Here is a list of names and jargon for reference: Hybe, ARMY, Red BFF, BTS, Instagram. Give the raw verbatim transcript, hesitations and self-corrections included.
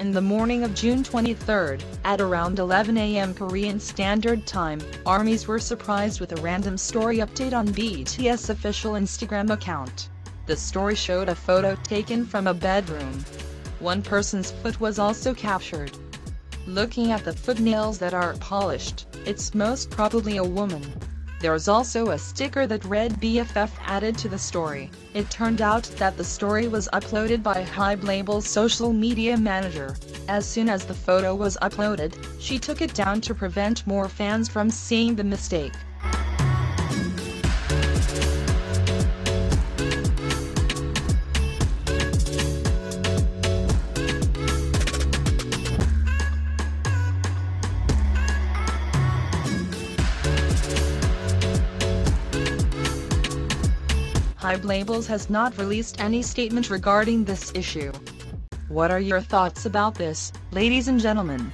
in the morning of June twenty-third, at around eleven A M Korean Standard Time, ARMYs were surprised with a random story update on B T S official Instagram account. The story showed a photo taken from a bedroom. One person's foot was also captured. Looking at the footnails that are polished, it's most probably a woman. There's also a sticker that Red B F F added to the story. It turned out that the story was uploaded by Hybe label's social media manager. As soon as the photo was uploaded, she took it down to prevent more fans from seeing the mistake. Hybe labels has not released any statement regarding this issue. What are your thoughts about this, ladies and gentlemen?